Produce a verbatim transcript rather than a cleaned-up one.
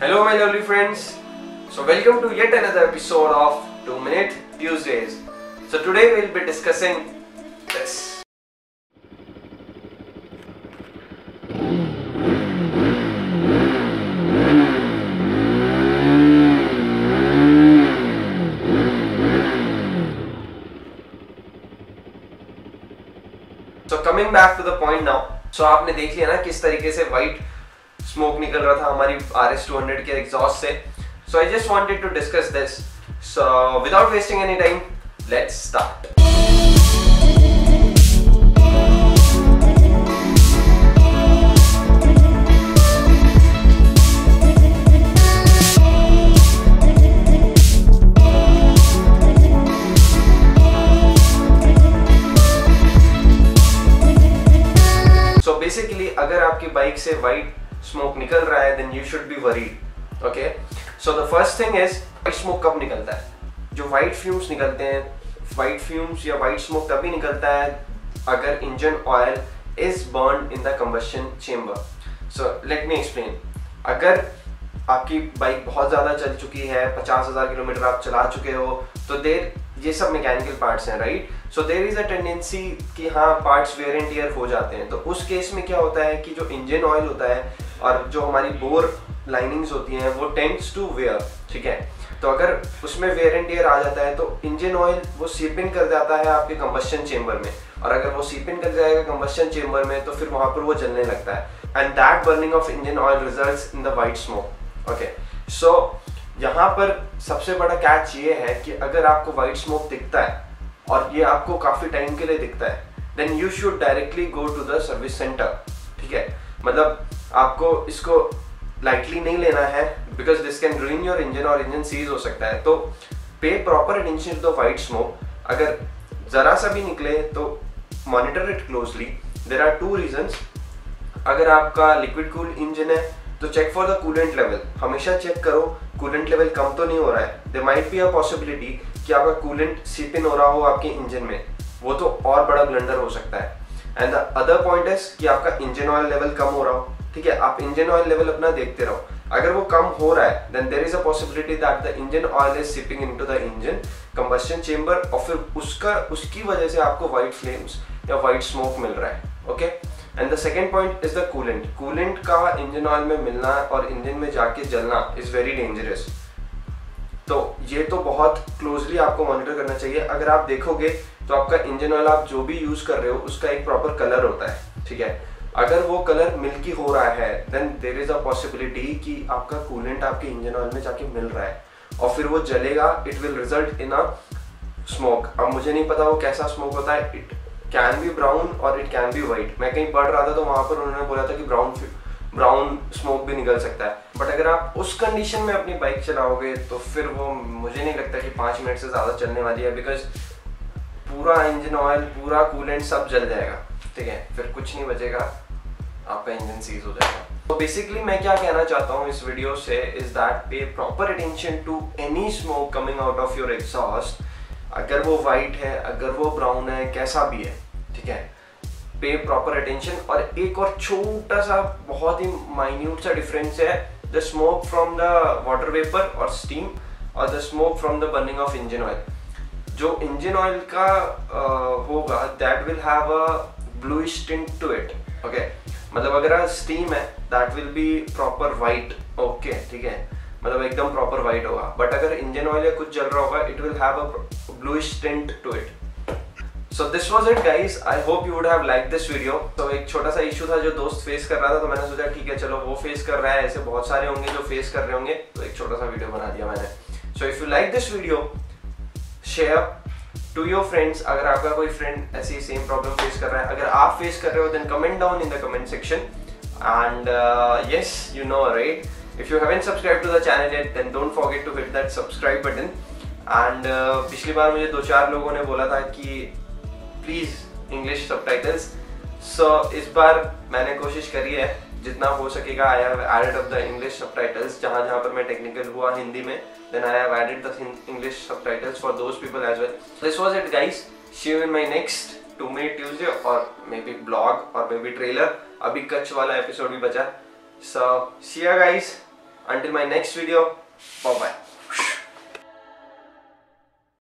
Hello my lovely friends, so welcome to yet another episode of Two Minute Tuesdays. So today we will be discussing this. So coming back to the point now, so आपने देख लिया ना किस तरीके से white smoke निकल रहा था हमारी R S two hundred के exhaust से. So I just wanted to discuss this. So without wasting any time, let's start. Basically, अगर आपकी बाइक से वाइट स्मोक निकल रहा है then you should be worried, okay? So the first thing is white smoke कब निकलता है? जो वाइट फ्यूम्स निकलते हैं, वाइट फ्यूम्स या वाइट स्मोक तभी निकलता है अगर engine oil is burned in the combustion chamber. So let me explain. अगर आपकी बाइक बहुत ज़्यादा चल चुकी है, पचास हज़ार किलोमीटर आप चला चुके हो, तो देर ये सब मैकेनिकल पार्ट्स हैं, right? So there is a tendency कि हाँ पार्ट्स वेयर एंड टियर हो जाते हैं. तो उस केस में क्या होता है कि जो इंजन ऑयल होता है और जो हमारी बोर लाइनिंग्स होती हैं वो टेंड्स टू वेयर, ठीक है? तो अगर उसमें वेयर एंड टियर आ जाता है तो इंजन ऑयल वो सीप इन कर जाता है आपके कम्बशन चेंबर में, और अगर वो सीप इन कर जाएगा कम्बशन चेंबर में तो फिर वहाँ पर वो जलने लगता है, and that burning of engine oil results in the white smoke. Okay, so यहाँ पर सबसे बड़ा कैच ये है कि अगर आपको वाइट स्मोक दिखता है और ये आपको काफ़ी टाइम के लिए दिखता है then you should directly go to the service centre, ठीक है? मतलब आपको इसको लाइटली नहीं लेना है because this can ruin your engine और इंजन सीज हो सकता है. तो pay proper attention to the white smoke. अगर ज़रा सा भी निकले तो monitor it closely. There are two reasons. अगर आपका लिक्विड कूल इंजन है तो check for the coolant level. हमेशा चेक करो कूलेंट लेवल कम तो नहीं हो रहा है. There might be a possibility कि आपका कूलेंट सीप इन हो रहा हो आपके इंजन में, वो तो और बड़ा ब्लंडर हो सकता है. And the other point is कि आपका इंजन ऑयल लेवल कम हो रहा हो, ठीक है? आप इंजन ऑयल लेवल अपना देखते रहो. अगर वो कम हो रहा है then there is a possibility that the engine oil is seeping into the engine combustion chamber और फिर उसका उसकी वजह से आपको वाइट फ्लेम्स या वाइट स्मोक मिल रहा है, okay? And the second point is the coolant. Coolant का इंजन ऑयल में मिलना और इंजन में जाके जलना इज वेरी डेंजरस. तो ये तो बहुत क्लोजली आपको मॉनिटर करना चाहिए. अगर आप देखोगे तो आपका इंजन ऑयल आप जो भी यूज कर रहे हो उसका एक प्रॉपर कलर होता है, ठीक है? अगर वो कलर मिल्की हो रहा है then there is a possibility कि आपका कूलेंट आपके इंजन ऑयल में जाके मिल रहा है और फिर वो जलेगा. It will result in a smoke. अब मुझे नहीं पता वो कैसा स्मोक होता है. इट कैन बी ब्राउन और इट कैन बी वाइट. मैं कहीं पढ़ रहा था तो वहाँ पर उन्होंने बोला था कि ब्राउन ब्राउन स्मोक भी निकल सकता है. बट अगर आप उस कंडीशन में अपनी बाइक चलाओगे तो फिर वो मुझे नहीं लगता कि पाँच मिनट से ज़्यादा चलने वाली है बिकॉज पूरा इंजन ऑयल पूरा कूलेंट सब जल जाएगा, ठीक है? फिर कुछ नहीं बचेगा, आपका इंजन सीज हो जाएगा. तो बेसिकली मैं क्या कहना चाहता हूँ इस वीडियो से is that pay proper attention to any smoke coming out of your exhaust. अगर वो वाइट है, अगर वो ब्राउन है, कैसा भी है, ठीक है? पे प्रॉपर अटेंशन. और एक और छोटा सा बहुत ही माइन्यूट सा डिफरेंस है the smoke from the water vapour और स्टीम और the smoke from the burning of engine oil. जो इंजन ऑयल का uh, होगा that will have a bluish tint to it, okay? मतलब अगर स्टीम है that will be proper white, okay, ठीक है? मतलब एकदम प्रॉपर वाइट होगा. बट अगर इंजन ऑयल या कुछ जल रहा होगा it will have a bluish tint to it. So this was it guys. I hope you would have like this video. तो एक छोटा सा इशू था जो दोस्त फेस कर रहा था तो मैंने सोचा ठीक है चलो वो फेस कर रहा है, ऐसे बहुत सारे होंगे जो फेस कर रहे होंगे, तो एक छोटा सा वीडियो बना दिया मैंने. So if you like this video share to your friends. अगर आपका कोई फ्रेंड ऐसी सेम प्रॉब्लम फेस कर रहा है, अगर आप फेस कर रहे हो then comment down in the comment section. And yes, you know right, if you haven't subscribed to the channel yet then don't forget to hit that subscribe button. and uh, पिछली बार मुझे दो चार लोगों ने बोला था कि प्लीज़ इंग्लिश सबटाइटल्स. सो इस बार मैंने कोशिश करी है जितना हो सकेगा. I have added up the English subtitles जहाँ जहाँ पर मैं टेक्निकल हुआ हिंदी में, then I have added the English subtitles for those people as well. This was it guys. See you in my next two minute Tuesday और may be blog और may be trailer. अभी कच्छ वाला episode भी बचा. So see you guys. Until my next video, bye bye.